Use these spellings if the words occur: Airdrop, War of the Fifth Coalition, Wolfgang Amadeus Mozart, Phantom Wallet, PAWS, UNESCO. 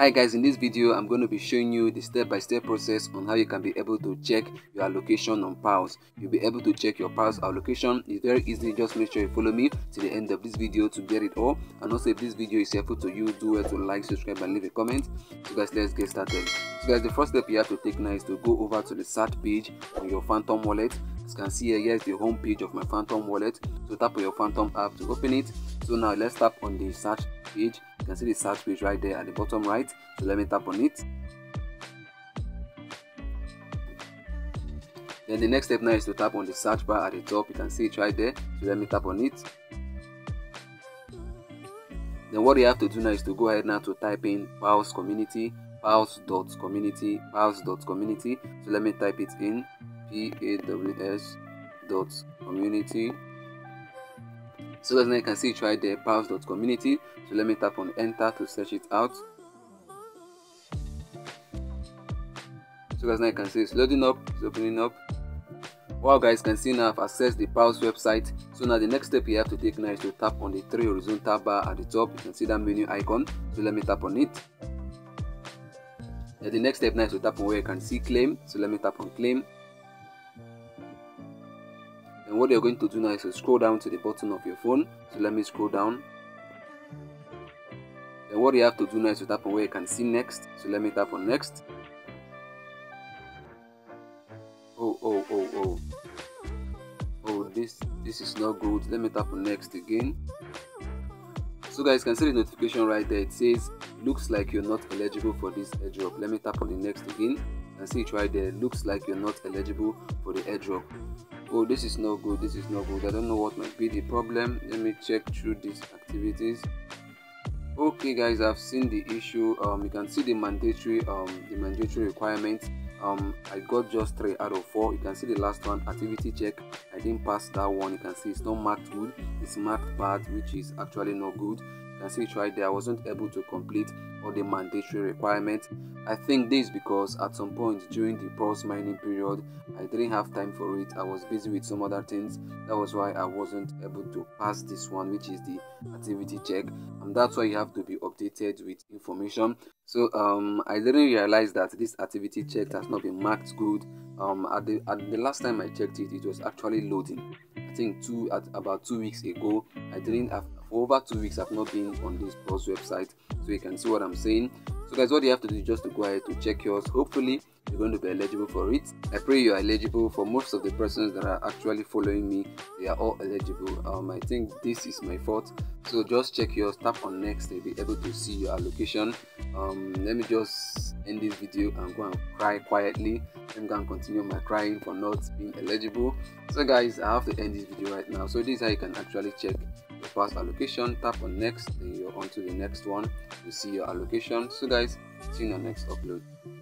Hi guys, in this video I'm going to be showing you the step-by-step process on how you can be able to check your allocation on PAWS. You'll be able to check your PAWS allocation. It's very easy. Just make sure you follow me till the end of this video to get it all. And also, if this video is helpful to you, do it to like, subscribe and leave a comment. So guys, let's get started. So guys, the first step you have to take now is to go over to the search page on your Phantom Wallet. As you can see here, is the home page of my Phantom Wallet. So tap on your Phantom app to open it. So now let's tap on the search page. You can see the search page right there at the bottom right. So let me tap on it. Then the next step now is to tap on the search bar at the top. You can see it right there. So let me tap on it. Then what you have to do now is to go ahead now to type in PAWS community, PAWS.community, PAWS.community. So let me type it in. PAWS.community. So as now you can see, try the PAWS.community. So let me tap on enter to search it out. So as now you can see, it's loading up, it's opening up. Wow guys, can see now I've accessed the PAWS website. So now the next step you have to take now is to tap on the three horizontal bar at the top. You can see that menu icon. So let me tap on it. Now the next step now is to tap on where you can see claim. So let me tap on claim. And what you're going to do now is to scroll down to the bottom of your phone. So let me scroll down. And what you have to do now is to tap on where you can see next. So let me tap on next. This is not good. Let me tap on next again. So guys, can see the notification right there. It says looks like you're not eligible for this airdrop. Let me tap on the next again. And see it right there. Looks like you're not eligible for the airdrop. Oh, this is not good. This is not good. I don't know what might be the problem. Let me check through these activities. Okay guys, I've seen the issue. You can see the mandatory requirements. I got just 3 out of 4. You can see the last one, activity check. I didn't pass that one. You can see it's not marked good, it's marked bad, which is actually not good. You can see it right there. I wasn't able to complete all the mandatory requirements. I think this is because at some point during the PAWS mining period, I didn't have time for it. I was busy with some other things. That was why I wasn't able to pass this one, which is the activity check. And that's why you have to be updated with information. So I didn't realize that this activity check has not been marked good. At the last time I checked it, it was actually loading. I think about 2 weeks ago. I didn't have for over 2 weeks. I've not been on this PAWS website, so you can see what I'm saying. So guys, what you have to do is just to go ahead to check yours. Hopefully you're going to be eligible for it. I pray you're eligible. For most of the persons that are actually following me, they are all eligible. I think this is my fault. So just check yours, tap on next, you'll be able to see your allocation. Let me just end this video and go and cry quietly. I'm going to continue my crying for not being eligible. So guys, I have to end this video right now. So this is how you can actually check your PAWS allocation. Tap on next, then you're on to the next one to see your allocation. So guys, see you in the next upload.